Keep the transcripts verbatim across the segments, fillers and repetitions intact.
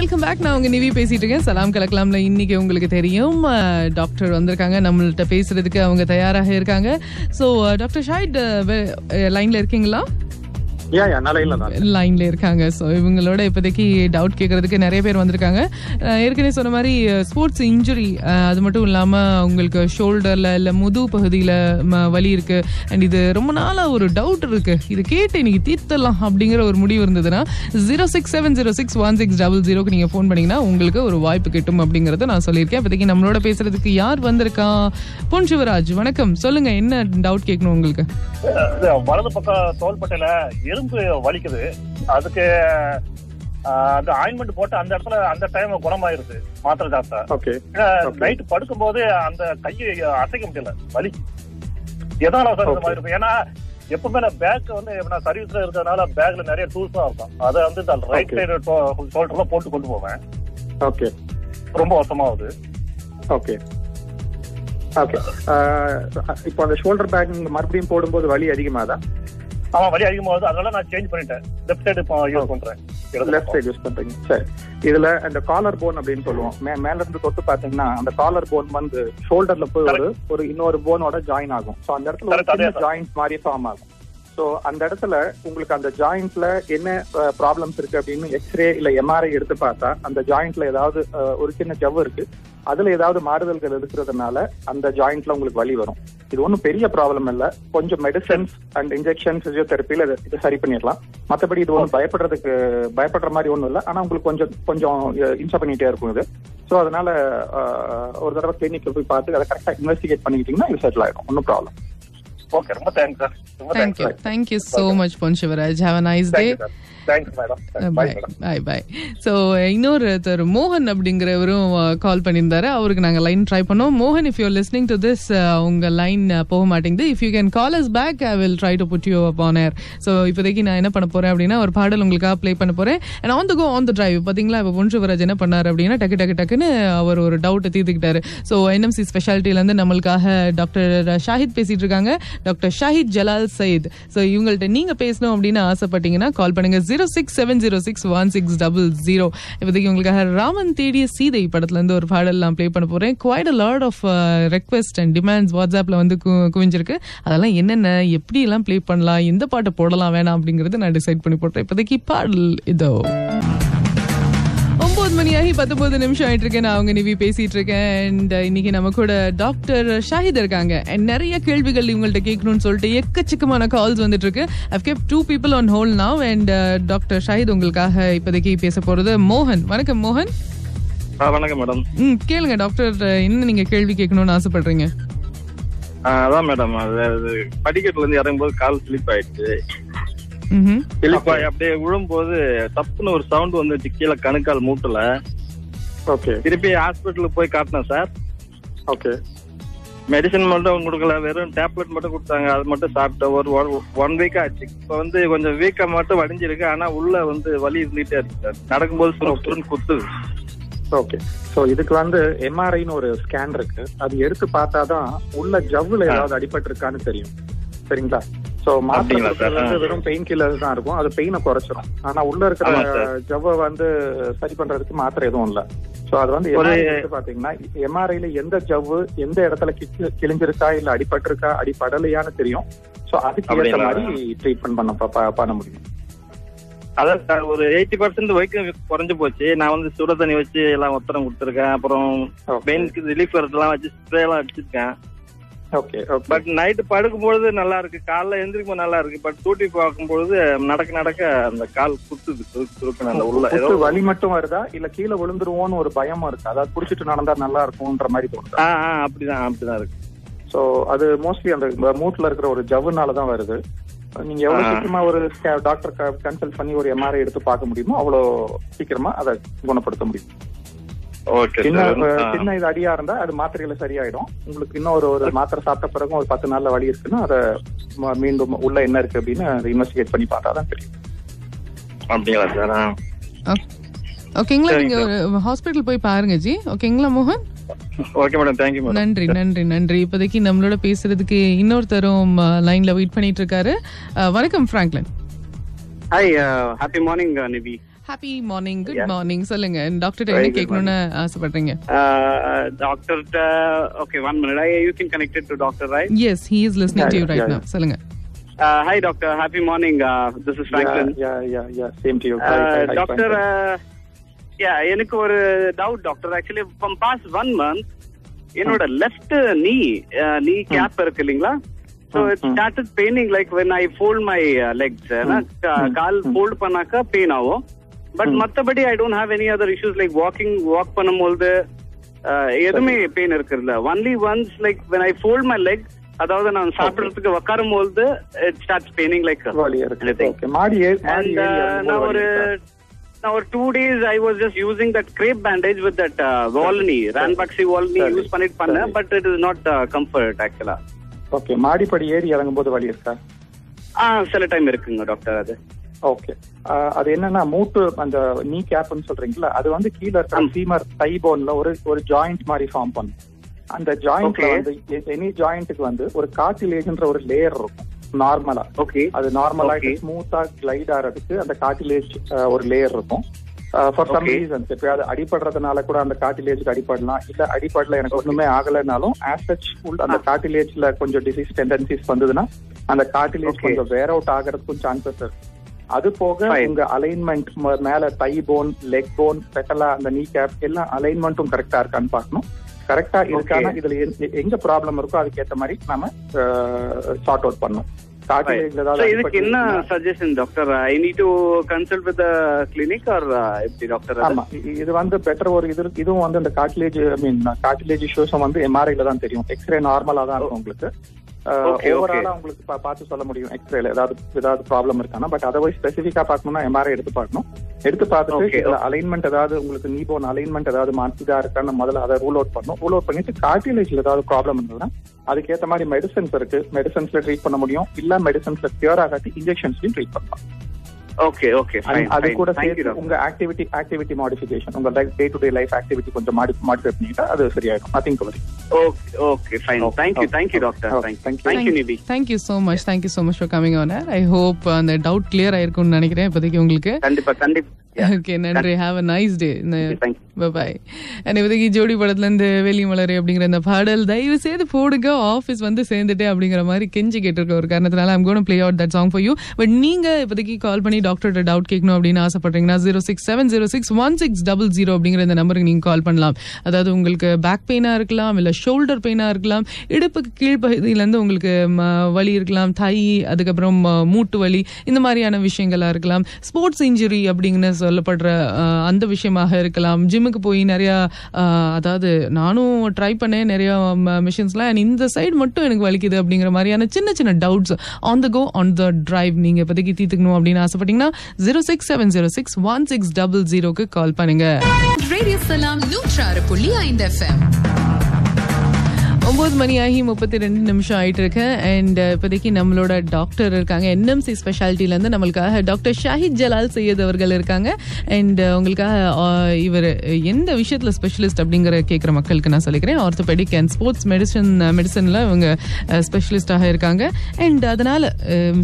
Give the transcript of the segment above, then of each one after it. Welcome back. நான் உங்க நிவி பேசிட்டு இருக்கேன். சலாம் கலக்கலாம்ல இன்னைக்கு உங்களுக்கு தெரியும் டாக்டர் வந்திருக்காங்க நம்மள்ட்ட பேசுறதுக்கு, அவங்க தயாராக இருக்காங்க. ஸோ டாக்டர் ஷாஹித் லைன்ல இருக்கீங்களா? லைன்ல இருக்காங்க. ஸோ இவங்களோட இப்போதைக்கு டவுட் கேட்கறதுக்கு நிறைய பேர் வந்திருக்காங்க. ஏற்கனவே சொன்ன மாதிரி ஸ்போர்ட்ஸ் இன்ஜுரி, அது மட்டும் இல்லாமல் உங்களுக்கு ஷோல்டரில் இல்லை முது பகுதியில் வலி இருக்கு, அண்ட் இது ரொம்ப நாளாக ஒரு டவுட் இருக்கு, இது கேட்டு இன்னைக்கு தீர்த்தலாம் அப்படிங்கிற ஒரு முடிவு இருந்ததுன்னா zero six seven zero six one six double ஜீரோக்கு நீங்கள் ஃபோன் பண்ணிங்கன்னா உங்களுக்கு ஒரு வாய்ப்பு கிட்டும் அப்படிங்கிறத நான் சொல்லியிருக்கேன். இப்போதைக்கு நம்மளோட பேசுறதுக்கு யார் வந்திருக்கா? பொன் சிவராஜ், வணக்கம். சொல்லுங்க, என்ன டவுட் கேட்கணும் உங்களுக்கு? வலது பக்கம் தோள்பட்டையில எலும்பு வலிக்குது, அதுக்கு அந்த ஆயின்மெண்ட் போட்டு அந்த இடத்துல அந்த டைம் குணமாயிருது, மாத்திரை சாப்பிட்டா. நைட் படுக்கும் போது அந்த கையை அசைக்க முடியல, வலி எதனால சார் இந்த மாதிரி இருக்கும்? ஏன்னா எப்பவுமே பேக் வந்து சர்வீஸ்ல இருக்கிறதுனால பேக்ல நிறைய டூல்ஸ் தான் இருக்கும், அதை வந்து ரைட் சைடு ஷோல்டர்ல போட்டு கொண்டு போவேன். ஓகே, ரொம்ப வசமாகுது. ஓகே ஓகே இப்போ அந்த ஷோல்டர் பேக் மறுபடியும் போடும்போது வலி அதிகமாதான்? ஆமா, வலி அதிகமாகுது. அதனால நான் சேஞ்ச் பண்ணிட்டேன், லெஃப்ட் சைடு யூஸ் பண்றேன். லெஃப்ட் சைடு யூஸ் பண்றீங்க சார். இதுல அந்த காலர் போன் அப்படின்னு சொல்லுவோம், மேல இருந்து தொட்டு பாத்தீங்கன்னா அந்த காலர் போன் வந்து ஷோல்டர்ல போய் ஒரு இன்னொரு போனோட ஜாயின் ஆகும். சோ அந்த இடத்துல ஜாயிண்ட் மாதிரி ஃபார்ம் ஆகும். சோ அந்த இடத்துல உங்களுக்கு அந்த ஜாயிண்ட்ல என்ன ப்ராப்ளம்ஸ் இருக்கு அப்படின்னு எக்ஸ்ரே இல்ல எம்ஆர்ஐ எடுத்து பார்த்தா அந்த ஜாயிண்ட்ல ஏதாவது ஒரு சின்ன ஜவ்வு இருக்கு, அதுல ஏதாவது மாறுதல்கள் இருக்கிறதுனால அந்த ஜாயிண்ட்ல உங்களுக்கு வலி வரும். இது ஒன்றும் பெரிய ப்ராப்ளம் இல்லை, கொஞ்சம் மெடிசன்ஸ் அண்ட் இன்ஜெக்ஷன் பிசியோதெரப்பியில இதை சரி பண்ணிடலாம். மற்றபடி இது ஒன்றும் பயப்படுறதுக்கு பயப்படுற மாதிரி ஒன்றும் இல்லை, ஆனால் உங்களுக்கு கொஞ்சம் கொஞ்சம் இன்சா பண்ணிகிட்டே இருக்கும் இது. ஸோ அதனால ஒரு தடவை கிளினிக்கில் போய் பார்த்து அதை கரெக்டாக இன்வெஸ்டிகேட் பண்ணிக்கிட்டீங்கன்னா இது செட்டில் ஆகிடும், ஒன்றும் problem. Okay, thank you. Thank you. Thank you so much, Pon Shivaraj. Have a nice day. Thanks, madam. Bye, bye, bye. So, இன்னொருத்தர் மோகன் அப்படிங்கிறவரும் கால் பண்ணியிருந்தாரு, அவருக்கு நாங்கள் லைன் ட்ரை பண்ணோம். மோகன், if you're listening to this, உங்கள் லைன் போக மாட்டேங்குது. If you can call us back, I will try to put you up on air. So இப்போதைக்கு நான் என்ன பண்ண போறேன் அப்படின்னா ஒரு பாடல் உங்களுக்காக ப்ளே பண்ண போறேன். And on the go on the drive பார்த்தீங்களா, இப்போ பொன் சிவராஜ் என்ன பண்ணார் அப்படின்னா டக்கு டக்கு டக்குன்னு அவர் ஒரு டவுட்டை தீர்த்துக்கிட்டாரு. ஸோ என்எம்சி ஸ்பெஷாலிட்டியிலேருந்து நம்மளுக்காக டாக்டர் ஷாஹித் பேசிட்டு இருக்காங்க, டாக்டர் ஷாஹித் ஜலால் சயீத். ஸோ இவங்கள்ட்ட நீங்க பேசணும் அப்படின்னு ஆசைப்பட்டீங்கன்னா கால் பண்ணுங்க zero six seven zero six one six double zero. இப்போதைக்கு உங்களுக்காக ராமன் தேடிய சீதை படத்துல இருந்து ஒரு பாடல் நான் ப்ளே பண்ண போறேன். Quite a lot of request and demands வாட்ஸ்அப்ல வந்து குவிஞ்சிருக்கு. அதெல்லாம் என்னென்ன, எப்படி எல்லாம் ப்ளே பண்ணலாம், எந்த பாட்டை போடலாம் வேணாம் அப்படிங்கறது நான் டிசைட் பண்ணி போட்டேன். இப்போதைக்கு பாடல் இதோ. ஒன்பது மணி ஆகி பத்தொன்பது நிமிஷம் ஆயிட்டு இருக்கேன். நான் அவங்க நிவி பேசிட்டு இருக்கேன். அண்ட் இன்னைக்கு நம்ம கூட டாக்டர் ஷாஹித் இருக்காங்க. அண்ட் நிறைய கேள்விகள் இவங்கள்ட்ட கேட்கணும்னு சொல்லிட்டு எக்கச்சக்கமான கால்ஸ் வந்துட்டு இருக்கு. I've kept two people on hold now. And doctor Shahid உங்களுக்காக இப்போதைக்கு பேச போறது மோகன். வணக்கம் மோகன். வணக்கம் மேடம். ம், கேளுங்க டாக்டர், என்ன நீங்க கேள்வி கேட்கணும்னு ஆசைப்படுறீங்க? அதான் மேடம், அது படிக்கட்டுல இருந்து இறங்கும்போது கால் ஸ்லிப் ஆயிடுச்சு. அப்படியே விழும்போது தப்புன்னு ஒரு சவுண்ட் வந்துச்சு, கீழே கணுக்கால் மூட்டல. ஓகே, திருப்பி ஹாஸ்பிட்டலுக்கு போய் காட்டினேன் சார். ஓகே, மெடிசன் மட்டும் கொடுக்கல, வெறும் டேப்லெட் மட்டும் கொடுத்தாங்க, அது மட்டும் சாப்பிட்டேன். ஒரு ஒன் வீக் ஆச்சு. இப்போ வந்து கொஞ்சம் வீக்கா மட்டும் வடிஞ்சிருக்கு, ஆனா உள்ள வந்து வலி இருந்துகிட்டே இருக்கு சார், நடக்கும்போது குத்துது. ஓகே, ஸோ இதுக்கு வந்து எம்ஆர்ஐன்னு ஒரு ஸ்கேன் இருக்கு, அது எடுத்து பார்த்தாதான் உள்ள ஜவ்வுல ஏதாவது அடிபட்டு இருக்கான்னு தெரியும். சரிங்களா? சோ மாத்திரை வெறும் பெயின் கில்லர் தான் இருக்கும், அது பெயினை குறைச்சிடும், ஆனா உள்ள இருக்கிற ஜவ்வை வந்து சரி பண்றதுக்கு மாத்திரை எதுவும் இல்ல. சோ அது வந்து பாத்தீங்கன்னா எம்ஆர்ஐல எந்த ஜவ்வு எந்த இடத்துல கிழிஞ்சிருக்கா இல்ல அடிபட்டு இருக்கா அடிபடலையான்னு தெரியும். சோ அதுக்கு ஏற்ற மாதிரி ட்ரீட்மெண்ட் பண்ண பண்ண முடியும். அதான் ஒரு எயிட்டி பர்சன்ட் வரைக்கும் குறைஞ்சு போச்சு. நான் வந்து சுட தண்ணி வச்சு எல்லாம் ஒத்தரம் கொடுத்துருக்கேன், அப்புறம் பெயினுக்கு ரிலீஃப் எல்லாம் வச்சு ஸ்ப்ரே எல்லாம் அடிச்சிருக்கேன். பட் நைட்டு படுக்கும்பொழுது நல்லா இருக்கு, காலைல எழுந்திருக்கும் நல்லா இருக்கு, பட் தூட்டி பார்க்கும்பொழுது நடக்க நடக்க அந்த கால் குத்துது. வலி மட்டும் வருதா இல்ல கீழே விழுந்துருவோம்னு ஒரு பயமும் இருக்கு, அதாவது புடிச்சிட்டு நடந்தா நல்லா இருக்கும்ன்ற மாதிரி தோணுது. அப்படிதான் அப்படிதான் இருக்கு. சோ அது மோஸ்ட்லி அந்த மூட்டுல இருக்கிற ஒரு ஜவ்வுனாலதான் வருது. நீங்க எவ்வளவு சீக்கிரமா ஒரு டாக்டர் கன்சல்ட் பண்ணி ஒரு எம்ஆர்ஐ எடுத்து பார்க்க முடியுமோ அவ்வளவு சீக்கிரமா அதை குணப்படுத்த முடியும். சின்ன இது அடியா இருந்தா அது மாத்திரைகளை சரியாயிடும். உங்களுக்கு இன்னொரு ஒரு மாத்திரை சாப்பிட்ட பிறகு ஒரு பத்து நாள்ல வலி இருக்குன்னா அதை மீண்டும் உள்ள என்ன இருக்கு அப்படின்னு அதை இன்வெஸ்டிகேட் பண்ணி பார்த்தாதான் தெரியும். அப்படிங்களா சார்? ஓகேங்களா, நீங்க ஹாஸ்பிட்டல் போய் பாருங்க ஜி. ஓகேங்களா மோகன்? Okay madam, thank you. நன்றி நன்றி நன்றி. இப்போதைக்கு நம்மளோட பேசுறதுக்கு இன்னொருத்தரும் லைன்ல வெயிட் பண்ணிட்டு இருக்காரு. வணக்கம் Franklin. Hi, happy morning Nivi. Happy morning, good morning. சொல்லுங்க டாக்டர் என்ன கேட்கணும்னு ஆசைப்படுறீங்க? Doctor okay one minute. I you can connected to doctor right? Yes, he is listening to you right now. சொல்லுங்க. Uh, hi, Doctor. Happy morning. Uh, this is Franklin. Yeah, yeah, yeah. yeah. Same to you. Hi, uh, hi, doctor, uh, yeah, I have a doubt, Doctor. Actually, from past one month, you know, the left knee, uh, knee cap, mm. so it started paining like when I fold my uh, legs. Mm. Uh, Kaal fold panaka pain avo. But mm. mattabadi, I don't have any other issues like walking, walk panamolde, edume pain irukirla. Only once, like when I fold my leg, அதாவது நான் சாப்பிடுறதுக்கு உக்காரும் போது it starts paining like நான் ஒரு நான் ஒரு two days I was just using that crepe bandage with that Volini Ranbaxy Volini use பண்ணிட்டு பண்ணேன், but it is not comfort ஆக்சுவலா. ஓகே, மாடிப்படி ஏறி இறங்கும் போது வலி இருக்கா? ஆ, சில டைம் இருக்குங்க டாக்டர். அது ஓகே. அது என்னன்னா மூட்டு அந்த நீ கேப்னு சொல்றீங்களா, அது வந்து கீழே இருக்கிற ஃபீமர் டை போன்ல ஒரு ஒரு ஜாயிண்ட் மாதிரி ஃபார்ம் பண்ணும். அந்த ஜாயிண்ட்ல வந்து எனி ஜாயிண்ட்டுக்கு வந்து ஒரு கார்டிலேஜ்ன்ற ஒரு லேயர் இருக்கும் நார்மலா. ஓகே, அது நார்மலா ஸ்மூத்தா கிளைட் ஆறதுக்கு அந்த கார்டிலேஜ் ஒரு லேயர் இருக்கும். ஃபார் சம் ரீசன்ஸ் இப்போ அது அடிபடுறதுனால கூட அந்த கார்டிலேஜுக்கு அடிபடலாம், இல்ல அடிபடல எனக்கு ஒண்ணுமே ஆகலைனாலும் ஆஸ்டச் அந்த கார்டிலேஜ்ல கொஞ்சம் டிசீஸ் டெண்டன்சிஸ் வந்ததுன்னா அந்த கார்டிலேஜ் கொஞ்சம் வேர் அவுட் ஆகிறதுக்கும் சான்சஸ் இருக்கு. அது போக உங்க அலைன்மெண்ட் மேல டை போன், லெக் போன், பெட்டலா, அந்த நீ கேப் எல்லாம் அலைன்மெண்ட்டும் கரெக்டா இருக்கான்னு பார்க்கணும். கரெக்டா இருக்கான இதுல எங்க ப்ராப்ளம் இருக்கோ அதுக்கேற்ற மாதிரி நம்ம சார்ட் அவுட் பண்ணோம். இதுக்கு என்ன suggestion doctor? I need to consult with the clinic or எப்படி டாக்டர்? ஆமா, இது வந்து பெட்டர் ஒரு இது இதுவும் வந்து இந்த கார்டிலேஜ் ஐ மீன் கார்டிலேஜ் இஷ்யூஸும் வந்து எம்ஆர்ஐல தான் தெரியும். எக்ஸ்ரே நார்மலா தான் இருக்கும் உங்களுக்கு. ஓவராலா உங்களுக்கு பார்த்து சொல்ல முடியும் எக்ஸ்ரேல ஏதாவது ஏதாவது ப்ராப்ளம் இருக்கானா. பட் அதர்வைஸ் ஸ்பெசிஃபிக்கா பார்க்கணும்னா எம்ஆர்ஐ எடுத்து பார்க்கணும். எடுத்து பார்த்துட்டு அலைன்மெண்ட் ஏதாவது உங்களுக்கு நீ போன் அலைன்மெண்ட் ஏதாவது மாற்றிதா இருக்கான்னு முதல்ல அதை ரூல் அவுட் பண்ணும். ரூல் அவுட் பண்ணிட்டு கார்டிலேஜ்ல ஏதாவது ப்ராப்ளம் இருந்ததுன்னா அதுக்கேற்ற மாதிரி மெடிசன்ஸ் இருக்கு, மெடிசன்ஸ்ல ட்ரீட் பண்ண முடியும். இல்ல மெடிசன்ஸ்ல கியூர் ஆகாட்டி இன்ஜெக்ஷன்ஸ்லயும் ட்ரீட் பண்ணலாம். ஓகே ஓகே, அது கூட சேர்த்து உங்க ஆக்டிவிட்டி ஆக்டிவிட்டி மாடிஃபிகேஷன் உங்க life day to day life activity கொஞ்சம் மாடிஃபை பண்ணிட்டா அது சரியாயிடும். Nothing to worry. Okay okay fine. Thank you thank you doctor. Thank you thank you Nidhi. Thank you so much. Thank you so much for coming on air. I hope அந்த doubt clear ஆயிருக்கும்னு நினைக்கிறேன் இப்போதைக்கு உங்களுக்கு. கண்டிப்பா கண்டிப்பா. Okay, நன்றி. Have a nice day. Bye bye. And இப்போதைக்கு ஜோடி படத்துல இருந்து வெளி மலர் அப்படிங்கிற அந்த பாடல் தயவு செய்து போடுங்க, ஆஃபீஸ் வந்து சேர்ந்துட்டே அப்படிங்கிற மாதிரி கெஞ்சி கேட்டிருக்க ஒரு காரணத்தினால I'm gonna play out that song for you. But நீங்க இப்போதைக்கு கால் பண்ணி டாக்டர்கிட்ட டவுட் கேட்கணும் அப்படின்னு ஆசைப்படுறீங்கன்னா zero six seven zero six one six double zero அப்படிங்கிற இந்த நம்பருக்கு நீங்க கால் பண்ணலாம். அதாவது உங்களுக்கு பேக் பெயினா இருக்கலாம், இல்லை ஷோல்டர் பெயினா இருக்கலாம், இடுப்புக்கு கீழ்ப்பகுதியிலேருந்து உங்களுக்கு வலி இருக்கலாம், தை, அதுக்கப்புறம் மூட்டு வலி, இந்த மாதிரியான விஷயங்களா இருக்கலாம், ஸ்போர்ட்ஸ் இன்ஜுரி அப்படிங்கிற சொல்லப்படுற அந்த விஷயமாக இருக்கலாம், ஜிம்முக்கு போய் நிறையா அதாவது நானும் ட்ரை பண்ணேன் நிறையா மிஷின்ஸ்லாம் அண்ட் இந்த சைடு மட்டும் எனக்கு வலிக்குது அப்படிங்கிற மாதிரியான சின்ன சின்ன doubts on the go on the drive நீங்கள் இப்போதைக்கு தீர்த்துக்கணும் அப்படின்னு ஆசைப்பட்டீங்கன்னா zero six seven zero six one six double ஜீரோக்கு கால் பண்ணுங்க. ஒன்பது மணி ஆகி முப்பத்தி ரெண்டு நிமிஷம் ஆகிட்டு இருக்கேன். அண்ட் இப்போதைக்கு நம்மளோட டாக்டர் இருக்காங்க என்எம்சி ஸ்பெஷாலிட்டிலேருந்து நம்மளுக்காக டாக்டர் ஷாஹித் ஜலால் சையத் அவர்கள் இருக்காங்க. அண்ட் உங்களுக்காக இவர் எந்த விஷயத்தில் ஸ்பெஷலிஸ்ட் அப்படிங்கிற கேட்குற மக்களுக்கு நான் சொல்லிக்கிறேன். ஆர்த்தோபெடிக் அண்ட் ஸ்போர்ட்ஸ் மெடிசன் மெடிசனில் இவங்க ஸ்பெஷலிஸ்டாக இருக்காங்க. அண்ட் அதனால்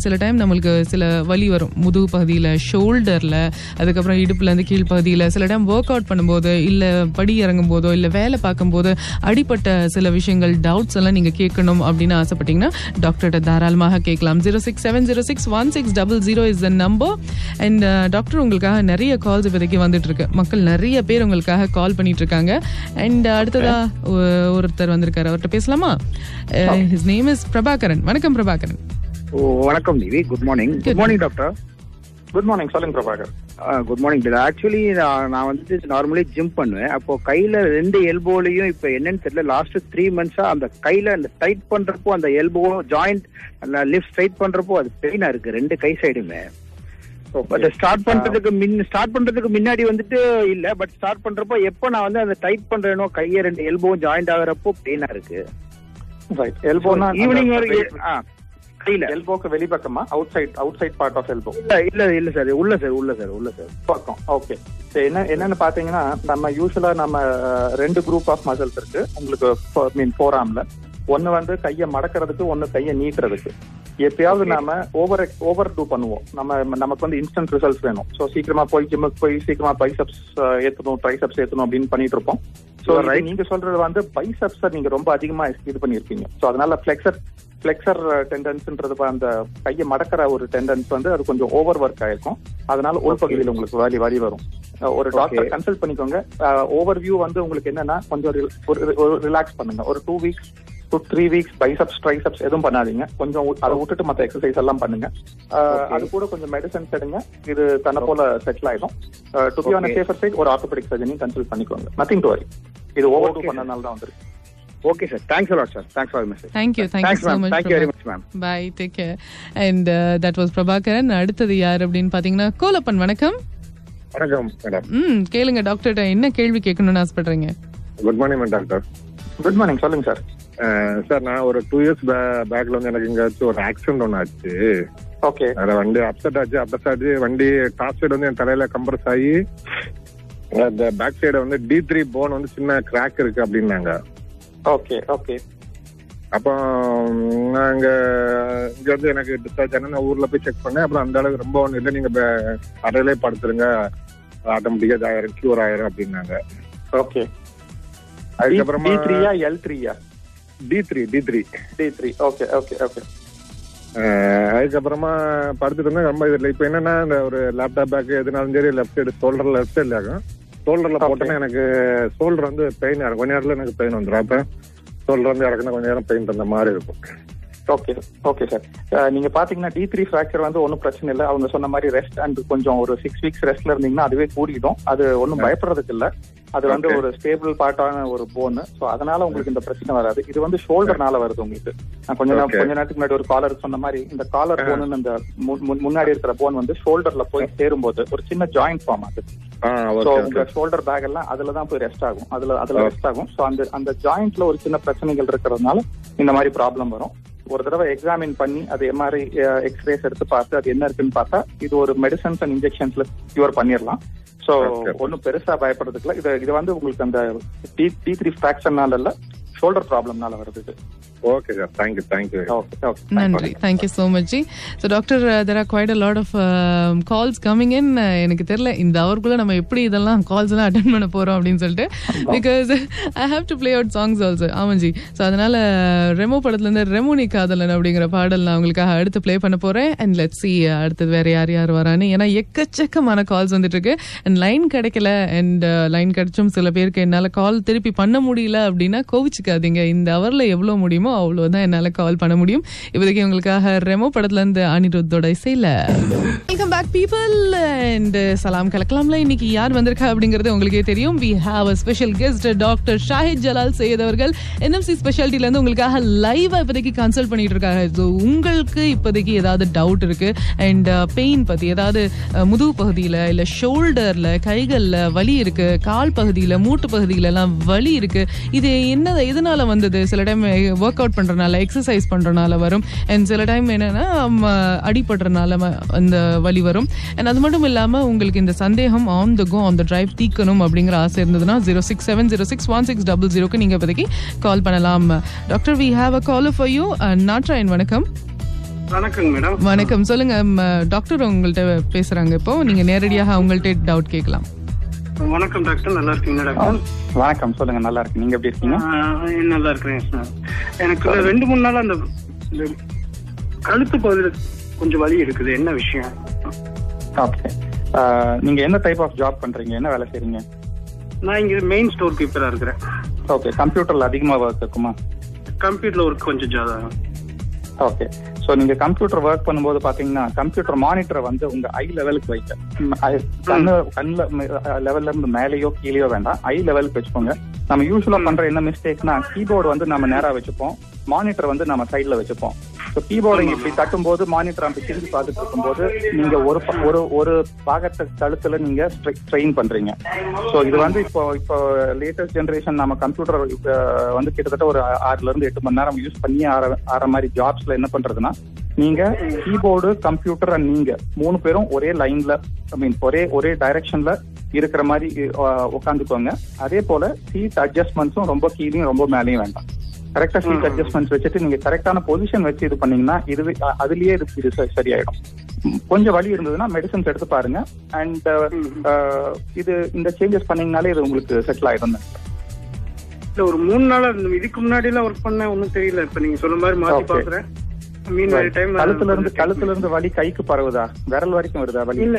சில டைம் நம்மளுக்கு சில வலி வரும் முதுகு பகுதியில், ஷோல்டரில், அதுக்கப்புறம் இடுப்புலேருந்து கீழ்ப்பகுதியில், சில டைம் ஒர்க் அவுட் பண்ணும்போது, இல்லை படி இறங்கும் போதோ, இல்லை வேலை பார்க்கும்போது அடிப்பட்ட சில விஷயங்கள் டவுட்ஸ் எல்லாம் நீங்க கேட்கணும் அப்படின்னு ஆசைப்பட்டீங்கன்னா டாக்டர்கிட்ட தாராளமாக கேட்கலாம். Zero six seven zero six one six double zero is the number. And doctor உங்களுக்காக நிறைய கால்ஸ் இப்போதைக்கு வந்துட்டு இருக்கு, மக்கள் நிறைய பேர் உங்களுக்காக கால் பண்ணிட்டு இருக்காங்க. அண்ட் அடுத்ததா ஒருத்தர் வந்திருக்காரு, அவர்கிட்ட பேசலாமா? His name is Prabhakaran. வணக்கம் பிரபாகரன். வணக்கம் Devi. Good morning. Good morning doctor. Good morning. சொல்லுங்க பிரபாகர். Good morning. ஆக்சுவலி நான் வந்து நார்மலி ஜிம் பண்ணுவேன். அப்போ கையில ரெண்டு எல்போலையும் இப்ப என்னன்னு தெரியல லாஸ்ட் த்ரீ மந்த்ஸா அந்த கையில அந்த டைட் பண்றப்போ அந்த எல்போ ஜாயிண்ட் லிஃப்ட் டைட் பண்றப்போ அது பெயினா இருக்கு ரெண்டு கை சைடுமே. பட் ஸ்டார்ட் பண்றதுக்கு முன் ஸ்டார்ட் பண்றதுக்கு முன்னாடி வந்துட்டு இல்ல, பட் ஸ்டார்ட் பண்றப்போ எப்போ நான் வந்து அந்த டைட் பண்றேனோ கையை ரெண்டு எல்போ ஜாயிண்ட் ஆகிறப்போ பெயினா இருக்கு. எல்போனா ஈவினிங் வரைக்கும் எல்போக்கு வெளிப்பக்கமா outside outside part of elbow? இல்ல இல்ல இல்ல சார், உள்ள சார், உள்ள சார், உள்ள சார் பக்கம். ஓகே, என்ன என்னன்னு பாத்தீங்கன்னா நம்ம யூஸ்வலா நம்ம ரெண்டு குரூப் ஆஃப் மசில்ஸ் இருக்கு உங்களுக்கு மீன் ஃபோர் ஆர்ம்ல. ஒன்னு வந்து கையை மடக்கிறதுக்கு, ஒன்னு கையை நீக்கிறதுக்கு. எப்பயாவது நாம ஓவர் ஓவர் டூ பண்ணுவோம். நம்ம நமக்கு வந்து இன்ஸ்டன்ட் ரிசல்ட் வேணும். ஸோ சீக்கிரமா போய் ஜிம்முக்கு போய் சீக்கிரமா பைசப்ஸ் ஏற்றணும், ட்ரைசப்ஸ் ஏற்றணும் அப்படின்னு பண்ணிட்டு இருப்போம். ஸோ ரைட், நீங்க சொல்றது வந்து பைசப்ஸை நீங்க ரொம்ப அதிகமா இது பண்ணிருக்கீங்க. ஸோ அதனால ஃபிளெக்சர் ஃபிளெக்சர் டெண்டன்ஸ்ன்றது அந்த கையை மடக்கிற ஒரு டெண்டன்ஸ் வந்து அது கொஞ்சம் ஓவர் ஒர்க் ஆயிருக்கும். அதனால ஒரு பகுதியில் உங்களுக்கு வலி வலி வரும். ஒரு டாக்டர் கன்சல்ட் பண்ணிக்கோங்க. ஓவர் வியூ வந்து உங்களுக்கு என்னன்னா கொஞ்சம் ரிலாக்ஸ் பண்ணுங்க. ஒரு two weeks two three weeks biceps triceps எதுவும் பண்ணாதீங்க. கொஞ்சம் அதை விட்டுட்டு மற்ற எக்ஸசைஸ் எல்லாம் பண்ணுங்க. அது கூட கொஞ்சம் மெடிசன்ஸ் எடுங்க. இது தன்னை போல செட்டில் ஆயிடும். To be on safer side ஒரு ஆர்த்தோபெடிக் சர்ஜனையும் கன்சல்ட் பண்ணிக்கோங்க. Nothing to worry. இது ஓவர் டூ பண்ணனால தான் வந்துருக்கு. Okay, sir. Thanks a lot, sir. Thanks for your message. Thank you. Thank Thanks, you so ma'am. much. Thank you very much, ma'am. Bye. Take care. And uh, that was Prabhakaran. அடுத்தது யார் அப்படின்னு பாத்தீங்கன்னா கோலப்பன். வணக்கம். வணக்கம் madam. ம் கேளுங்க doctor. என்ன கேள்வி கேட்கணும்னு ஆசைப்படுறீங்க? Good morning ma'am. Doctor good morning. சொல்லுங்க சார். சார் நான் ஒரு டூ இயர்ஸ் பேக்ல வந்து எனக்கு எங்காச்சும் ஒரு ஆக்சிடென்ட் ஒன்று ஆச்சு. ஓகே. அதில் வண்டி அப்செட் ஆச்சு. அப்செட் ஆச்சு வண்டி டாப் சைடு வந்து என் தலையில கம்ப்ரஸ் ஆகி அந்த பேக் சைடு வந்து டி த்ரீ போன் வந்து சின்ன கிராக் இருக்கு அப்படின்னாங்க. Okay okay. அப்போ நாங்க இங்க வந்து எனக்கு டிஸ்சார்ஜ் ஆனா நான் ஊர்ல போய் செக் பண்ணேன். அப்புறம் அந்த அளவுக்கு ரொம்ப ஒன்றும் இல்லை, நீங்க அடையிலே படுத்துருங்க, ஆட்டோமேட்டிக்கா இதாயிரம் கியூர் ஆயிரும் அப்படின்னாங்க. ஓகே. அதுக்கப்புறமா டி த்ரீயா எல் த்ரீயா D three D three D three. Okay okay okay. அதுக்கப்புறமா படுத்துட்டு இருந்தா ரொம்ப இதுல இப்போ என்னன்னா இந்த ஒரு லேப்டாப் பேக் எதுனாலும் சரி லெஃப்ட் சைடு ஷோல்டர் லெஃப்ட் சைட்ல ஆகும். ஷோல்டர்ல போட்டோன்னா எனக்கு ஷோல்டர் வந்து பெயின் ஆகும். கொஞ்ச நேரத்துல எனக்கு பெயின் வந்துடும். அப்ப ஷோல்டர் வந்து இறக்குனா கொஞ்ச நேரம் பெயின் தந்த மாதிரி இருக்கும். Okay okay sir. நீங்க பாத்தீங்கன்னா டி த்ரீ ஃபிராக்சர் வந்து ஒன்றும் பிரச்சனை இல்லை. அவங்க சொன்ன மாதிரி ரெஸ்ட் அண்ட் கொஞ்சம் ஒரு சிக்ஸ் வீக்ஸ் ரெஸ்ட்ல இருந்தீங்கன்னா அதுவே கூடிடும். அது ஒன்றும் பயப்படுறதுக்கு இல்லை. அது வந்து ஒரு ஸ்டேபிள் பார்ட்டான ஒரு போன். ஸோ அதனால உங்களுக்கு இந்த பிரச்சனை வராது. இது வந்து ஷோல்டர்னால வருது உங்களுக்கு. நான் கொஞ்ச நேரம் கொஞ்ச நேரத்துக்கு முன்னாடி ஒரு காலர் சொன்ன மாதிரி இந்த காலர் போன் அந்த முன்னாடி இருக்கிற போன் வந்து ஷோல்டர்ல போய் சேரும்போது ஒரு சின்ன ஜாயிண்ட் ஃபார்ம் ஆகுது. ஸோ உங்க ஷோல்டர் பேக் எல்லாம் அதுலதான் போய் ரெஸ்ட் ஆகும். அதுல அதுல ரெஸ்ட் ஆகும். ஸோ அந்த அந்த ஜாயிண்ட்ல ஒரு சின்ன பிரச்சனைகள் இருக்கிறதுனால இந்த மாதிரி ப்ராப்ளம் வரும். ஒரு தடவை எக்ஸாமின் பண்ணி அது எம்ஆர்ஐ எக்ஸ்ரேஸ் எடுத்து பார்த்து அது என்ன இருக்குன்னு பார்த்தா இது ஒரு மெடிசன்ஸ் அண்ட் இன்ஜெக்ஷன்ஸ்ல கியூர் பண்ணிடலாம். ஸோ ஒன்றும் பெருசா பயப்படுறதுக்குல. இது இது வந்து உங்களுக்கு அந்த டி டி த்ரீ ஃபிராக்சர்னால இல்ல, ஷோல்டர் ப்ராப்ளம்னால வருது. Okay, sir. Thank you. Thank you. Okay. Okay. Nandri. Thank you so much. So, doctor, uh, there are quite a lot of uh, calls coming in. எனக்கு தெரியல இந்த அவர்க்குள்ள நம்ம எப்படி இதெல்லாம் கால்ஸ் எல்லாம் attend பண்ண போறோம் அப்படின்னு சொல்லிட்டு, because I have to play out songs also. ஆமாஞ்சி. ஸோ அதனால ரெமோ படத்துல இருந்து ரெமோ நீ காதலன் அப்படிங்கிற பாடல் நான் உங்களுக்காக அடுத்து பிளே பண்ண போறேன். அண்ட் லெட்ஸ் சி அடுத்தது வேற யார் யார் வரான்னு. ஏன்னா எக்கச்சக்கமான கால்ஸ் வந்துட்டு இருக்கு. அண்ட் லைன் கிடைக்கல. அண்ட் லைன் கிடைச்சும் சில பேருக்கு என்னால் கால் திருப்பி பண்ண முடியல அப்படின்னா கோவிச்சுக்காதீங்க. இந்த அவர்ல எவ்வளவு முடியும் அவ்வளவுதான் என்னால கால் பண்ண முடியும். இப்போதைக்கு உங்களுக்காக ரெமோ படத்துல இருந்து அனிருத்தோட இசையில வெல்கம் பேக் பீப்பிள் அண்ட் சலாம் கலக்கலாம்ல. இன்னைக்கு யார் வந்திருக்கா அப்படிங்கறது உங்களுக்கே தெரியும். we have a special guest doctor Shahid Jalal Syed அவர்கள் N M C ஸ்பெஷாலிட்டில இருந்து உங்களுக்காக லைவா இப்போதைக்கு கன்சல்ட் பண்ணிட்டு இருக்காங்க. உங்களுக்கு இப்போதைக்கு ஏதாவது டவுட் இருக்கு அண்ட் பெயின் பத்தி, ஏதாவது முதுகு பகுதியில இல்ல ஷோல்டர்ல கைகள்ல வலி இருக்கு, கால் பகுதியில மூட்டு பகுதியில எல்லாம் வலி இருக்கு, இது என்ன எதனால வந்தது, சில டைம் ஒர்க் அவுட் பண்றதுனால எக்ஸசைஸ் பண்றதுனால வரும், அண்ட் சில டைம் என்னன்னா அடிபடுறதுனால அந்த வலி வரும், அண்ட் அது மட்டும் இல்லாம உங்களுக்கு இந்த சந்தேகம் on the go on the drive தீக்கணும் அப்படிங்கிற ஆசை இருந்ததுன்னா zero six seven zero six one six double ஜீரோக்கு நீங்க இப்போதைக்கு கால் பண்ணலாம். Doctor we have a call for you. Natrayan வணக்கம். வணக்கம் மேடம். வணக்கம். சொல்லுங்க டாக்டர். உங்கள்கிட்ட பேசுறாங்க இப்போ. நீங்க நேரடியாக அவங்கள்ட்ட டவுட் கேட்கலாம். வணக்கம் டாக்டர். நல்லா இருக்கீங்க டாக்டர்? வணக்கம். சொல்லுங்க. நல்லா இருக்கு. நீங்க எப்படி இருக்கீங்க? நல்லா இருக்கிறேன் சார். எனக்கு ரெண்டு மூணு நாள் அந்த கழுத்து பகுதியில கொஞ்சம் வலி இருக்குது. என்ன விஷயம்? ஓகே. நீங்க என்ன டைப் ஆஃப் ஜாப் பண்றீங்க? என்ன வேலை செய்றீங்க? நான் இங்க மெயின் ஸ்டோர் கீப்பரா இருக்கிறேன். ஓகே. கம்ப்யூட்டர்ல அதிகமா ஒர்க் இருக்குமா? கம்ப்யூட்டர்ல ஒர்க் கொஞ்சம் ஜாதா. ஓகே. ஸோ நீங்க கம்ப்யூட்டர் ஒர்க் பண்ணும்போது பாத்தீங்கன்னா கம்ப்யூட்டர் மானிட்டரை வந்து உங்க ஐ லெவலுக்கு வைக்க, கண்ணு கண்ண லெவல்ல இருந்து மேலேயோ கீழேயோ வேண்டாம், ஐ லெவலுக்கு வச்சுக்கோங்க. நம்ம யூஸ்வலா பண்ற என்ன மிஸ்டேக்னா கீபோர்டு வந்து நம்ம நேரா வச்சுப்போம், மானிட்டர் வந்து நம்ம சைட்ல வச்சுப்போம். ஸோ கீபோர்டு இப்படி தட்டும் போது மானிட்டர் அப்படி திரும்பி பார்த்துட்டு இருக்கும்போது நீங்க ஒரு ஒரு ஒரு பாகத்தை கழுத்துல நீங்க ட்ரெயின் பண்றீங்க. ஸோ இது வந்து இப்போ இப்போ லேட்டஸ்ட் ஜென்ரேஷன் நம்ம கம்ப்யூட்டர் வந்து கிட்டத்தட்ட ஒரு ஆறுல இருந்து எட்டு மணி நேரம் யூஸ் பண்ணி ஆற ஆற மாதிரி ஜாப்ஸ்ல என்ன பண்றதுன்னா நீங்க கீபோர்டு கம்ப்யூட்டர் அண்ட் நீங்க மூணு பேரும் ஒரே லைன்ல ஐ மீன் ஒரே ஒரே டைரக்ஷன்ல இருக்கிற மாதிரி உட்காந்துக்கோங்க. அதே போல சீட் அட்ஜஸ்ட்மெண்ட்ஸும் ரொம்ப கீழே ரொம்ப மேலேயும் வேண்டாம். கரெக்டா சீட் அட்ஜஸ்ட்மெண்ட்ஸ் வச்சுட்டு நீங்க கரெக்டான பொசிஷன் வச்சு இது பண்ணீங்கன்னா இது அதுலயே இது சரியாயிடும். கொஞ்சம் வலி இருந்ததுன்னா மெடிசன்ஸ் எடுத்து பாருங்க. அண்ட் இது இந்த சேஞ்சஸ் பண்ணீங்கனாலே இது உங்களுக்கு செட்டில் ஆயிடும். இல்ல ஒரு மூணு நாளா இதுக்கு முன்னாடி எல்லாம் ஒர்க் பண்ண ஒன்னும் தெரியல. இப்ப நீங்க சொல்ற மாதிரி மாத்தி பாக்குறேன். கழுத்துல இருந்து கழுத்துல இருந்து வலி கைக்கு பரவுதா, விரல் வரைக்கும் வருதா வலி? இல்ல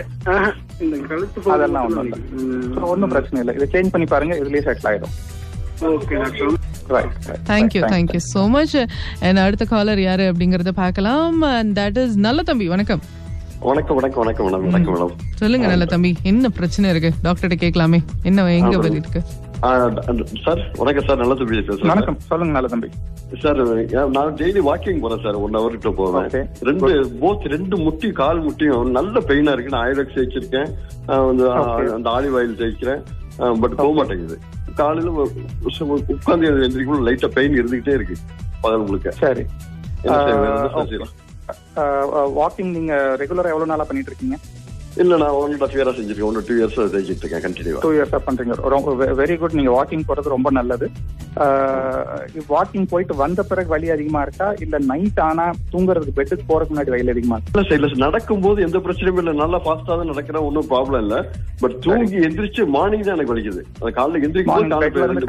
கழுத்து அதெல்லாம் ஒண்ணும் ஒன்னும் பிரச்சனை இல்லை. இதை சேஞ்ச் பண்ணி பாருங்க, இதுலயே செட்டில் ஆயிடும். Thank you thank you so much. And அடுத்த காலர் யாரு அப்படிங்கறத பாக்கலாம். தட் இஸ் நல்ல தம்பி. வணக்கம் வணக்கம் வணக்கம் வணக்கம் மேடம். வணக்கம் மேடம், சொல்லுங்க. நல்ல தம்பி, என்ன பிரச்சனை இருக்கு? டாக்டர்கிட்ட கேட்கலாமே, என்ன எங்க வலி இருக்கு? சார் வணக்கம் சார், நல்ல தம்பி பேசுறேன். வணக்கம், சொல்லுங்க நல்ல தம்பி. சார் நான் டெய்லி வாக்கிங் போறேன் சார், ஒன் ஹவர் கிட்ட போவேன். ரெண்டு போத் ரெண்டு முட்டியும் கால் முட்டியும் நல்ல பெயினா இருக்கு. நான் ஆயுர்வேக்ஸ் தேய்ச்சிருக்கேன், அந்த ஆலிவ் ஆயில் தேய்க்கிறேன், பட் போக மாட்டேங்குது. காலையில உட்காந்து எழுந்திரிக்கும் லைட்டா பெயின் இருந்துகிட்டே இருக்கு பகல் முழுக்க. சரி, வாக்கிங் நீங்க ரெகுலரா எவ்வளவு நாளா பண்ணிட்டு இருக்கீங்க? இல்ல நான் ஒன் அண்ட் ஆஃப் இயரா செஞ்சிருக்கேன், ஒன் டூ இயர்ஸ் தேய்ச்சிட்டு இருக்கேன் கண்டினியூவா. டூ இயர்ஸா பண்றீங்க, ரொம்ப வெரி குட். நீங்க வாக்கிங் போறது ரொம்ப நல்லது. வாக்கிங் போயிட்டு வந்த பிறகு வலி அதிகமா இருக்கா, இல்ல நைட் ஆனா தூங்குறதுக்கு பெட்டுக்கு போறதுக்கு முன்னாடி வலி அதிகமா இருக்கா? இல்ல இல்ல நடக்கும் போது எந்த பிரச்சனையும் இல்ல, நல்லா ஃபாஸ்டா தான் நடக்கிறேன், ஒன்னும் ப்ராப்ளம் இல்ல. பட் தூங்கி எந்திரிச்சு மார்னிங் தான் எனக்கு வலிக்குது. அந்த காலையில எந்திரிக்கும்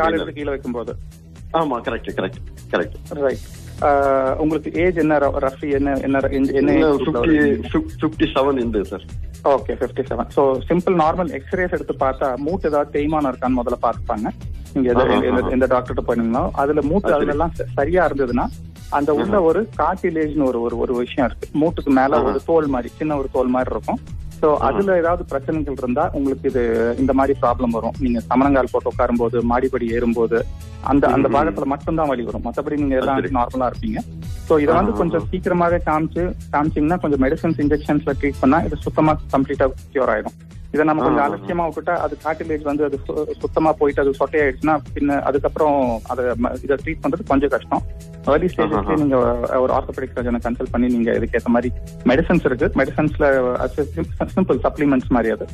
காலையில கீழே வைக்கும் போது. ஆமா கரெக்ட் கரெக்ட் கரெக்ட் ரைட். உங்களுக்கு ஏஜ் என்ன ரஃபி? என்ன என்ன என்ன ஐம்பத்தி ஏழு இருந்து சார். ஓகே ஐம்பத்தி ஏழு. சோ சிம்பிள் நார்மல் எக்ஸ்ரேஸ் எடுத்து பார்த்தா மூட்டு ஏதாவது தேய்மானம் இருக்கான்னு முதல்ல பாத்துப்பாங்க. நீங்க எந்த டாக்டர்கிட்ட போனீங்கன்னா அதுல மூட்டு அதுல எல்லாம் சரியா இருந்ததுன்னா அந்த உள்ள ஒரு கார்டிலேஜ்னு ஒரு ஒரு விஷயம் இருக்கு. மூட்டுக்கு மேல ஒரு தோல் மாதிரி, சின்ன ஒரு தோல் மாதிரி இருக்கும். சோ அதுல ஏதாவது பிரச்சனைகள் இருந்தா உங்களுக்கு இது இந்த மாதிரி ப்ராப்ளம் வரும். நீங்க சமணங்கால் போட்டு உட்காரும் போது, மாடிப்படி ஏறும்போது அந்த அந்த பாகத்துல மட்டும்தான் வலி வரும். மற்றபடி நீங்க எல்லாம் நார்மலா இருப்பீங்க. சோ இதை வந்து கொஞ்சம் சீக்கிரமாவே காமிச்சு காமிச்சிங்கன்னா கொஞ்சம் மெடிசன்ஸ் இன்ஜெக்ஷன்ஸ்ல ட்ரீட் பண்ணா இது சுத்தமா கம்ப்ளீட்டா கியூர் ஆயிடும். இதை நம்ம கொஞ்சம் அலட்சியமா விட்டுட்டா அது கார்டிலேஜ் வந்து அது சுத்தமா போயிட்டு அது சொட்டையாயிடுச்சுன்னா பின்ன அதுக்கப்புறம் அதை இதை ட்ரீட் பண்றது கொஞ்சம் கஷ்டம். ஏர்லி ஸ்டேஜஸ்லயே நீங்க ஒரு ஆர்த்தோபெடிக் சர்ஜனை கன்சல்ட் பண்ணி நீங்க இதுக்கேற்ற மாதிரி மெடிசன்ஸ் இருக்கு. மெடிசன்ஸ்ல சிம்பிள் சப்ளிமெண்ட்ஸ் மாதிரி அது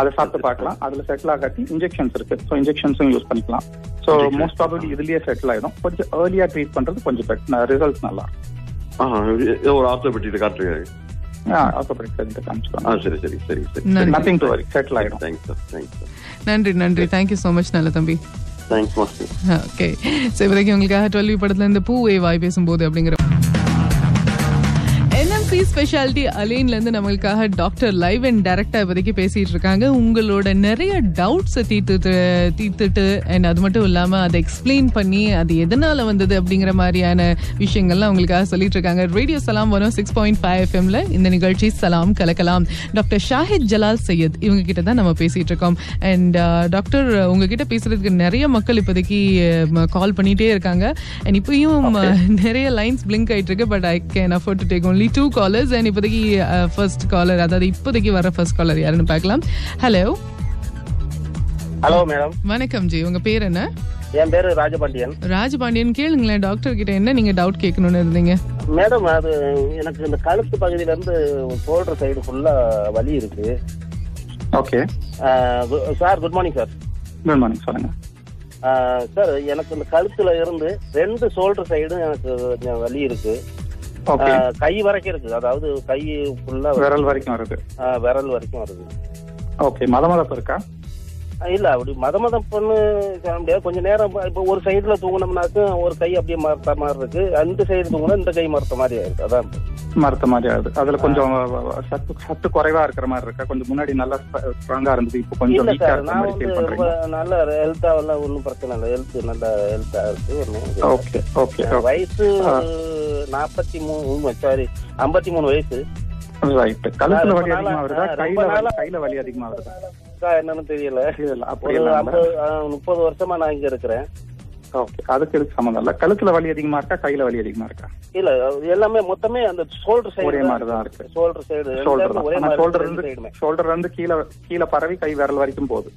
அதை சாப்பிட்டு பார்க்கலாம். அதுல செட்டில் ஆகாட்டி இன்ஜெக்ஷன்ஸ் இருக்கு. ஸோ இன்ஜெக்ஷன்ஸும் யூஸ் பண்ணிக்கலாம். ஸோ மோஸ்ட் ப்ராபபிலி இதுலயே செட்டில் ஆயிடும். கொஞ்சம் ஏர்லியா ட்ரீட் பண்றது கொஞ்சம் பெட்டர், ரிசல்ட்ஸ் நல்லா இருக்கும். ஒரு ஆர்த்தோபெடிக் காட்டுறீங்க. நன்றி நன்றி, தேங்க்யூ சோ மச் நல்ல தம்பி. ஓகே, சோ இவரைக்கும் உங்களுக்காக டுவெல்வி படத்துல இந்த பூவே வாய் பேசும்போது அப்படிங்கிற என் எம் சி ஸ்பெஷாலிட்டி அலைன்ல இருந்து நம்மளுக்காக டாக்டர் லைவ் அண்ட் டைரக்டா இப்போதைக்கு பேசிட்டு இருக்காங்க. உங்களோட நிறைய டவுட்ஸை தீர்த்துட்டு தீர்த்துட்டு அண்ட் அது மட்டும் இல்லாம அதை எக்ஸ்பிளைன் பண்ணி அது எதனால வந்தது அப்படிங்கிற மாதிரியான விஷயங்கள்லாம் உங்களுக்காக சொல்லிட்டு இருக்காங்க. ரேடியோ சலாம் வரும் சிக்ஸ் பாயிண்ட் ஃபைவ் எஃப்எம்ல இந்த நிகழ்ச்சி சலாம் கலக்கலாம். டாக்டர் ஷாஹித் ஜலால் சையத் இவங்க கிட்ட தான் நம்ம பேசிட்டு இருக்கோம். அண்ட் டாக்டர் உங்ககிட்ட பேசுறதுக்கு நிறைய மக்கள் இப்போதைக்கு கால் பண்ணிட்டே இருக்காங்க. அண்ட் இப்பயும் நிறைய லைன்ஸ் பிளிங்க் ஆயிட்டு இருக்கு. But I can afford to take only two callers. And இப்போதைக்கு ஃபர்ஸ்ட் காலர், அதாவது இப்போதைக்கு வர ஃபர்ஸ்ட் காலர் யாருன்னு பார்க்கலாம். Hello hello madam. வணக்கம் ஜி, உங்க பேர் என்ன? என் பேரு ராஜபாண்டியன். ராஜபாண்டியன், கேளுங்களேன் டாக்டர் கிட்ட என்ன நீங்க டவுட் கேட்கணும்னு இருந்தீங்க. மேடம் அது எனக்கு இந்த கழுத்து பகுதியில இருந்து ஷோல்டர் சைடு ஃபுல்லா வலி இருக்கு. Okay sir, good morning sir. Good morning, சொல்லுங்க சார். எனக்கு இந்த கழுத்துல இருந்து ரெண்டு ஷோல்டர் சைடும் எனக்கு கொஞ்சம் வலி இருக்கு. கை வரைக்கும் இருக்கு, அதாவது கை ஃபுல்லா விரல் வரைக்கும் வருது. விரல் வரைக்கும் வருது. ஓகே, மதமதப்பு இருக்கா? இல்ல அப்படி மதமதப்புன்னு சொல்ல முடியாது. கொஞ்ச நேரம் இப்போ ஒரு சைடுல தூங்கினோம்னாக்கும் ஒரு கை அப்படியே மறுத்த மாதிரி இருக்கு, அந்த சைடு தூங்கினா இந்த கை மறுத்த மாதிரி ஆயிருக்கு. அதான் மறுத்த மாதிரி ஆகுது. அதுல கொஞ்சம் சத்து சத்து குறைவா இருக்கிற மாதிரி இருக்கா? கொஞ்சம் முன்னாடி நல்லா ஸ்ட்ராங்கா இருந்தது, இப்போ கொஞ்சம் வீக்கா இருக்கிற மாதிரி ஃபீல் பண்றீங்க. நல்ல ஹெல்த்தா எல்லாம் ஒன்னும் பிரச்சனை இல்லை, ஹெல்த் நல்ல ஹெல்த்தா இருக்கு. Okay okay. வயசு நாப்பத்தி மூணு சாரி ஐம்பத்தி மூணு வயசு. கழுத்துல வலி அதிகமா வருதா, கையில வலி அதிகமா வருதா என்னன்னு தெரியல. முப்பது வருஷமா நான் இங்க இருக்கிறேன். ஓகே, அதுக்கு எதுக்கு சம்மந்தம் இல்ல. கழுத்துல வலி அதிகமா இருக்கா, கையில வலி அதிகமா இருக்கா? இல்ல எல்லாமே மொத்தமே அந்த ஷோல்டர் சைடு ஒரே மாதிரி தான் இருக்கு. ஷோல்டர் சைடு ஷோல்டர் இருந்து ஷோல்டர் இருந்து கீழ கீழ பரவி கை விரல் வரைக்கும் போகுது.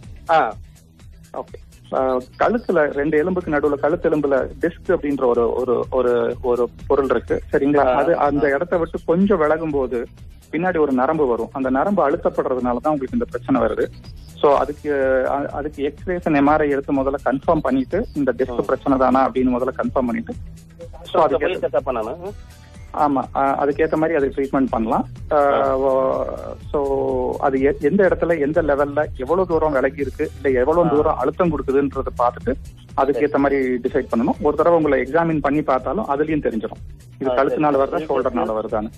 ஓகே, கழுத்துல ரெண்டு எலும்புக்கு நடுவுல கழுத்து எலும்புல டிஸ்க் அப்படின்ற ஒரு ஒரு ஒரு பொருள் இருக்கு சரிங்களா? அது அந்த இடத்த விட்டு கொஞ்சம் விலகும் போது பின்னாடி ஒரு நரம்பு வரும். அந்த நரம்பு அழுத்தப்படுறதுனாலதான் உங்களுக்கு இந்த பிரச்சனை வருது. ஸோ அதுக்கு அதுக்கு எக்ஸ்ரேஸ் எம்ஆர்ஐ எடுத்து முதல்ல கன்ஃபார்ம் பண்ணிட்டு இந்த டிஸ்க் பிரச்சனை தானா அப்படின்னு முதல்ல கன்ஃபார்ம் பண்ணிட்டு ஸோ அதுக்கு பண்ணலாம். ஆமாம், அதுக்கேற்ற மாதிரி அது ட்ரீட்மெண்ட் பண்ணலாம். ஸோ அது எந்த இடத்துல எந்த லெவலில் எவ்வளோ தூரம் விலகி இருக்குது இல்லை எவ்வளோ தூரம் அழுத்தம் கொடுக்குதுன்றதை பார்த்துட்டு அதுக்கேற்ற மாதிரி டிசைட் பண்ணணும். ஒரு தடவை உங்களை எக்ஸாமின் பண்ணி பார்த்தாலும் அதுலேயும் தெரிஞ்சிடும் இது கழுத்துனால வருதா ஷோல்டர்னால வருதான்னு.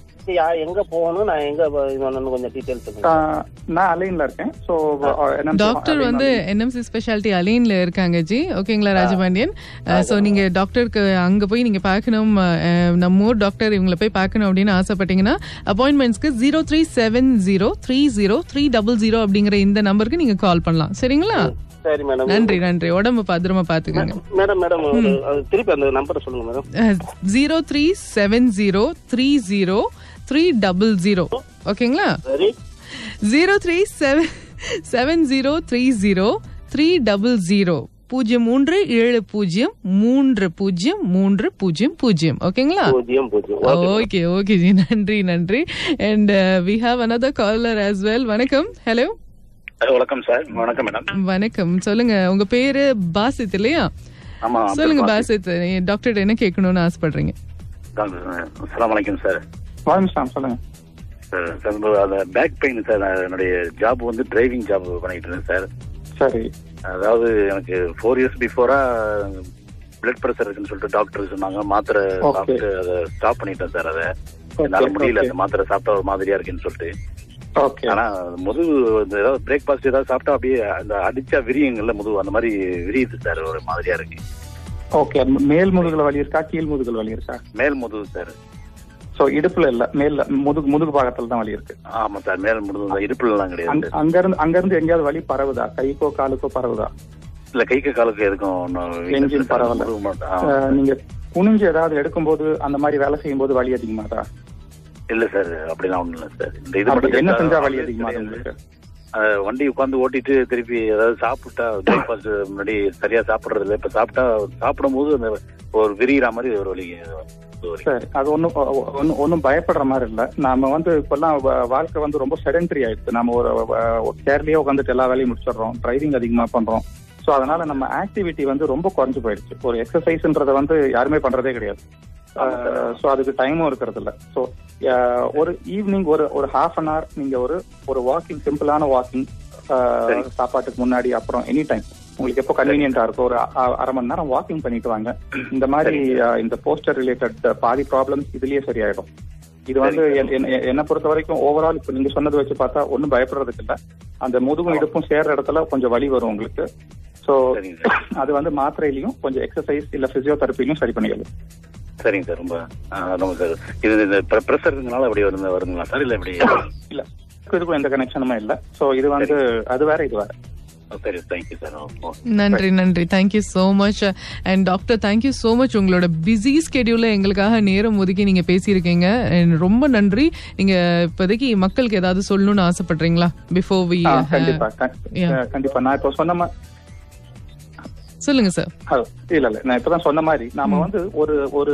எங்கே போகணும் நான் எங்கே கொஞ்சம் டீட்டெயில்ஸ். நான் அலைன்ல இருக்கேன். ஸோ டாக்டர் வந்து என்எம்சி ஸ்பெஷாலிட்டி அலைன்ல இருக்காங்க ஜி. ஓகேங்களா ராஜபாண்டியன்? ஸோ நீங்கள் டாக்டருக்கு அங்கே போய் நீங்கள் பார்க்கணும், நம்ம ஊர் டாக்டர் உங்களை போய் பார்க்கணும் அப்படின்னு ஆசைப்பட்டீங்கன்னா அப்பாயின்ட்மெண்ட்ஸ்க்கு zero three seven zero three zero three double zero அப்படிங்கிற இந்த நம்பருக்கு நீங்க கால் பண்ணலாம். சரிங்களா? சரி மேடம். நன்றி நன்றி. உடம்பு பத்திரமா பாத்துக்கோங்க மேடம். மேடம் திருப்பி அந்த நம்பர் சொல்லுங்க madam. Zero three seven zero three zero three double zero. ஓகேங்களா? Zero three seven seven zero three zero three double zero பூஜ்ஜியம் மூன்று ஏழு பூஜ்ஜியம் மூன்று பூஜ்ஜியம் மூன்று பூஜ்ஜியம் பூஜ்ஜியம். ஓகேங்களா? Okay okay ji. நன்றி நன்றி. And we have another caller as well. வணக்கம். ஹலோ. வணக்கம் சார். வணக்கம் மேடம். வணக்கம். சொல்லுங்க, உங்க பேரு பாசித் இல்லையா? சொல்லுங்க பாசித், டாக்டர் என்ன கேட்கணும்னு ஆசைப்படுறீங்க? அஸ்ஸலாமு அலைக்கும் சார். சொல்லுங்க சார். Back pain sir. என்னுடைய ஜாப் வந்து டிரைவிங் ஜாப் பண்ணிட்டு இருந்தேன் சார். சரி. அதாவது எனக்கு ஃபோர் இயர்ஸ் பிஃபோரா பிளட் ப்ரெஷர் இருக்குன்னு சொல்லிட்டு டாக்டர் சொன்னாங்க. மாத்திரை சாப்பிட்டு அதை ஸ்டாப் பண்ணிட்டேன் சார். அதை என்னால முடியல, அந்த மாத்திரை சாப்பிட்டா ஒரு மாதிரியா இருக்குன்னு சொல்லிட்டு. ஆனா முதுகு ஏதாவது பிரேக்ஃபாஸ்ட் ஏதாவது சாப்பிட்டா அப்படியே அந்த அடிச்சா விரியுங்கள்ல முதுகு, அந்த மாதிரி விரியுது சார், ஒரு மாதிரியா இருக்கு. ஓகே. மேல் முதுகுல வலி இருக்கா கீழ் முதுகுல வலி இருக்கா? மேல் முதுகு சார். சோ இடுப்புல இல்ல, மேல முதுகு முதுகு பாகத்துல தான் வலி இருக்கு. ஆமா சார், மேல முதுகு, இடுப்புல எல்லாம் கிடையாது. அங்க இருந்து அங்க இருந்து எங்கயாவது வலி பரவுதா? கைக்கோ காலுக்கோ பரவுதா? இல்ல கைக்கு காலுக்கு எதுக்கும் பரவல. நீங்க குனிஞ்சு ஏதாவது எடுக்கும் போது அந்த மாதிரி வேலை செய்யும் போது வலி அதிகமாதா? இல்ல சார், அப்படிலாம் ஒண்ணு இல்ல சார். இந்த இது மட்டும் என்ன செஞ்சா வலி அதிகமாதா? வண்டி உட்காந்து ஓட்டிட்டு திருப்பி ஏதாவது சாப்பிட்டா, பிரேக்ஃபாஸ்ட் முன்னாடி சரியா சாப்பிடுறது இல்லை, இப்ப சாப்பிட்டா சாப்பிடும் போது அந்த ஒரு விரிகிற மாதிரி ஒரு வலி. சரி, அது ஒன்றும் ஒன்றும் ஒன்றும் பயப்படுற மாதிரி இல்லை. நாம வந்து இப்பெல்லாம் வாழ்க்கை வந்து ரொம்ப செடென்ட்ரி ஆயிடுச்சு. நம்ம ஒரு சேர்லேயே உட்காந்துட்டு எல்லா வேலையும் முடிச்சிடுறோம், டிரைவிங் அதிகமாக பண்ணுறோம். ஸோ அதனால நம்ம ஆக்டிவிட்டி வந்து ரொம்ப குறைஞ்சு போயிடுச்சு. ஒரு எக்ஸசைஸ்ன்றதை வந்து யாருமே பண்ணுறதே கிடையாது. ஸோ அதுக்கு டைமும் இருக்கிறது இல்லை. ஸோ ஒரு ஈவினிங் ஒரு ஒரு ஹாஃப் அன் ஹவர் நீங்கள் ஒரு ஒரு வாக்கிங், சிம்பிளான வாக்கிங், சாப்பாட்டுக்கு முன்னாடி அப்புறம் எனி டைம் உங்களுக்கு எப்போ கன்வீனியன்டா இருக்கும் ஒரு அரை மணி நேரம் வாக்கிங் பண்ணிட்டு வாங்க. இந்த மாதிரி இந்த போஸ்டர் ரிலேட்டட் பாதி ப்ராப்ளம்ஸ் இதுலயே சரியாயிடும். இது வந்து என்னை பொறுத்த வரைக்கும் ஓவரால் இப்போ நீங்க சொன்னது வச்சு பார்த்தா ஒன்றும் பயப்படுறதுக்கு இல்லை. அந்த முதுகும் இடுப்பும் சேர்ற இடத்துல கொஞ்சம் வலி வரும் உங்களுக்கு. ஸோ அது வந்து மாத்திரையிலையும் கொஞ்சம் எக்ஸசைஸ் இல்லை பிசியோதெரப்பிலையும் சரி பண்ணிக்கலாம். சரிங்க சார். ரொம்ப ரொம்ப சார். இது இந்த ப்ரெஷர்னால அப்படி வருதுங்களா சார்? இல்லை இப்படி இல்லை, இதுக்கும் எந்த கனெக்ஷனுமே இல்லை. ஸோ இது வந்து அது வேற இது வேற. நன்றி நன்றி. Thank you so much. And doctor thank you so much, உங்களோட பிஸி ஸ்கெடியூல எங்களுக்காக நேரம் ஒதுக்கி நீங்க பேசியிருக்கீங்க. ரொம்ப நன்றி. நீங்க இப்போதைக்கு மக்களுக்கு ஏதாவது சொல்லணும்னு ஆசைப்படுறீங்களா? பிஃபோர் வி கண்டிப்பா சொல்லுங்க சார். இல்ல இல்ல, நான் இப்பதான் சொன்ன மாதிரி நாம வந்து ஒரு ஒரு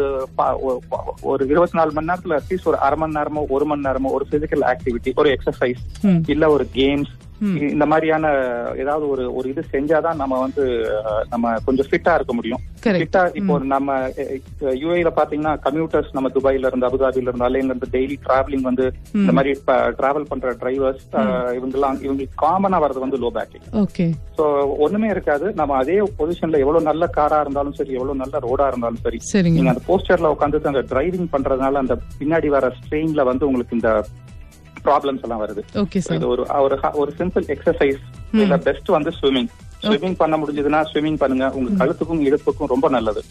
ஒரு இருபத்தி நாலு மணி நேரத்துல அட்லீஸ்ட் ஒரு அரை மணி நேரமோ ஒரு மணி நேரமோ ஒரு பிசிக்கல் ஆக்டிவிட்டி, ஒரு எக்ஸசைஸ் இல்ல ஒரு கேம்ஸ், இந்த மாதிரியான ஏதாவது ஒரு ஒரு இது செஞ்சாதான் நம்ம வந்து நம்ம கொஞ்சம் ஃபிட்டா இருக்க முடியும். ஃபிட்டா இப்போ நம்ம யூஏல பாத்தீங்கன்னா கம்யூட்டர்ஸ், நம்ம துபாயில இருந்து அபுதாபில இருந்து அலைன்ல இருந்து டெய்லி டிராவலிங் வந்து இந்த மாதிரி டிராவல் பண்ற டிரைவர்ஸ் இவங்கெல்லாம் இவங்களுக்கு காமனா வர்றது வந்து லோ பேக். ஓகே. சோ ஒண்ணுமே இருக்காது, நம்ம அதே பொசிஷன்ல எவ்வளவு நல்ல காரா இருந்தாலும் சரி எவ்வளவு நல்ல ரோடா இருந்தாலும் சரி நீங்க அந்த போஸ்டர்ல உட்காந்துட்டு அந்த டிரைவிங் பண்றதுனால அந்த பின்னாடி வர ஸ்ட்ரெயின்ல வந்து உங்களுக்கு இந்த ப்ராப்ளம்ஸ் எல்லாம் வருது. ஒரு சிம்பிள் எக்ஸசைஸ் இல்ல பெஸ்ட் வந்து ஸ்விம்மிங். ஸ்விம்மிங் பண்ண முடிஞ்சதுன்னா ஸ்விம்மிங் பண்ணுங்க, உங்க கழுத்துக்கும் இடுப்புக்கும் ரொம்ப நல்லது.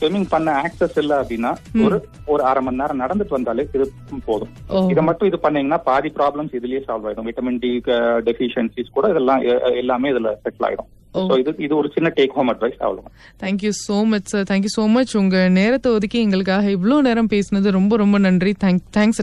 ஸ்விம்மிங் பண்ண ஆக்சஸ் இல்ல அப்படின்னா ஒரு ஒரு அரை மணி நேரம் நடந்துட்டு வந்தாலே இது போதும். இதை மட்டும் இது பண்ணீங்கன்னா பாதி ப்ராப்ளம்ஸ் இதுலயே சால்வ் ஆயிடும். விட்டமின் டி டெபிஷியன்சிஸ் கூட இதெல்லாம் எல்லாமே இதுல செட்டில் ஆயிடும். இது ஒரு சின்ன டேக் ஹோம் அட்வைஸ். அவ்வளவு. Thank you so much sir. Thank you so much. உங்க நேரத்தை ஒதுக்கி எங்களுக்காக இவ்வளவு நேரம் பேசினது ரொம்ப ரொம்ப நன்றி. தேங்க்ஸ்.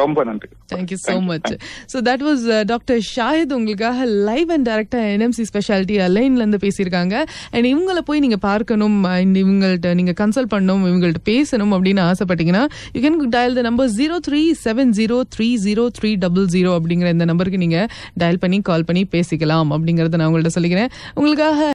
ரொம்ப நன்றி. Thank you so much. So that was doctor Shahid உங்களுக்காக லைவ் அண்ட் டேரக்டாக என்எம்சி ஸ்பெஷாலிட்டி அலைன்லேருந்து பேசியிருக்காங்க. அண்ட் இவங்களை போய் நீங்கள் பார்க்கணும், இவங்கள்ட்ட நீங்கள் கன்சல்ட் பண்ணணும், இவங்கள்ட்ட பேசணும் அப்படின்னு ஆசைப்பட்டீங்கன்னா you can dial the number zero three seven zero three zero three double zero அப்படிங்கிற இந்த நம்பருக்கு நீங்கள் டயல் பண்ணி கால் பண்ணி பேசிக்கலாம் அப்படிங்கிறத நான் உங்கள்கிட்ட சொல்லிக்கிறேன். உங்களுக்காக